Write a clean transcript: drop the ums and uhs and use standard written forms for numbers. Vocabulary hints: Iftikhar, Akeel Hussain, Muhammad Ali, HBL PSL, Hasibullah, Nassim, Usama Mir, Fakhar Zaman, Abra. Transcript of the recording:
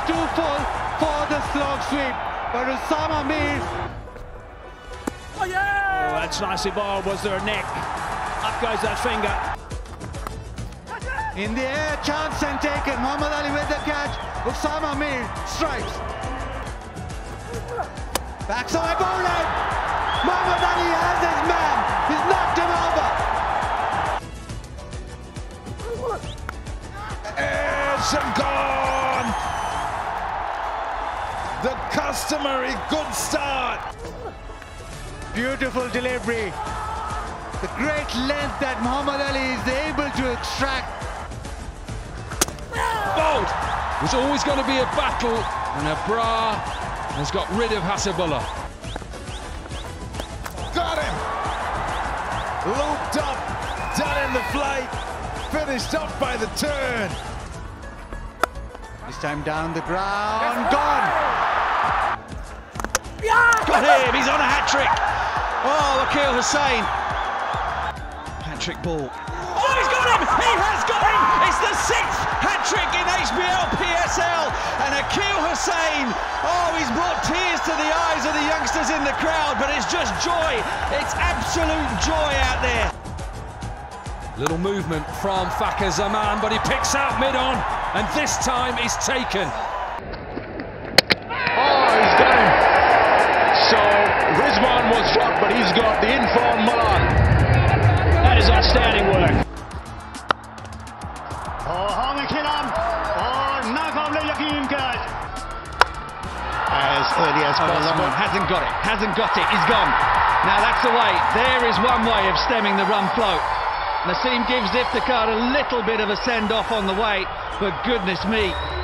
was too full for the slog sweep, but Usama Mir. Oh yeah! Oh, that's nicely ball. Was there a neck? Up goes that finger. In the air, chance and taken. Muhammad Ali with the catch. Usama Mir strikes. Backside goal line. Muhammad Ali has his man. He's knocked him over. It's gone. The customary good start. Beautiful delivery. The great length that Muhammad Ali is able to extract. Bold. There's always going to be a battle, and Abra has got rid of Hasibullah. Got him. Looped up, done in the flight, finished off by the turn. This time down the ground, gone. Yeah. Got him. He's on a hat trick. Oh, Akeel Hussain. Hat-trick ball. Oh, he's got him! He has got him! It's the sixth hat-trick in HBL PSL, and Akeel Hussain, oh, he's brought tears to the eyes of the youngsters in the crowd, but it's just joy. It's absolute joy out there. Little movement from Fakhar Zaman, but he picks out mid-on, and this time he's taken. Someone hasn't got it, he's gone. Now that's the way, there is one way of stemming the run flow. Nassim gives Iftikhar a little bit of a send-off on the way, but goodness me.